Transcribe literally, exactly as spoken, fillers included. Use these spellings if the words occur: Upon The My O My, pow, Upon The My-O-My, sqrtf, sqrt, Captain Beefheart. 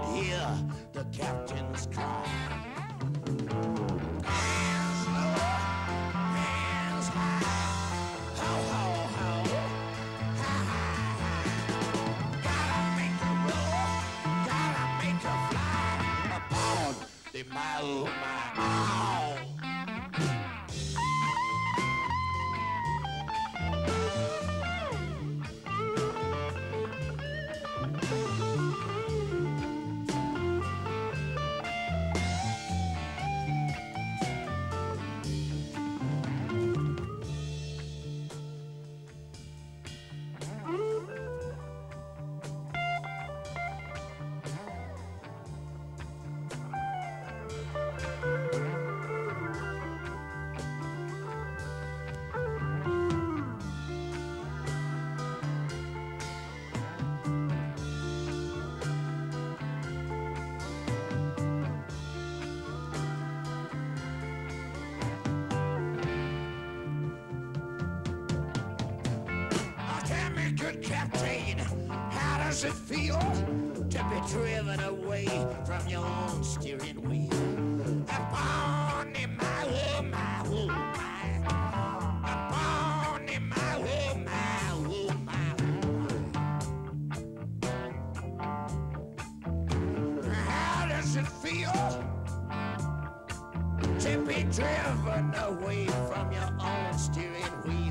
could hear the captain's cry. Hands low, hands high, ho, ho, ho, ha, ha, ha. Gotta make a roll, gotta make a fly, upon the my-o-my. Good captain, how does it feel to be driven away from your own steering wheel? Upon the my-o-my, my-o-my, upon the my-o-my, my-o-my. How does it feel to be driven away from your own steering wheel?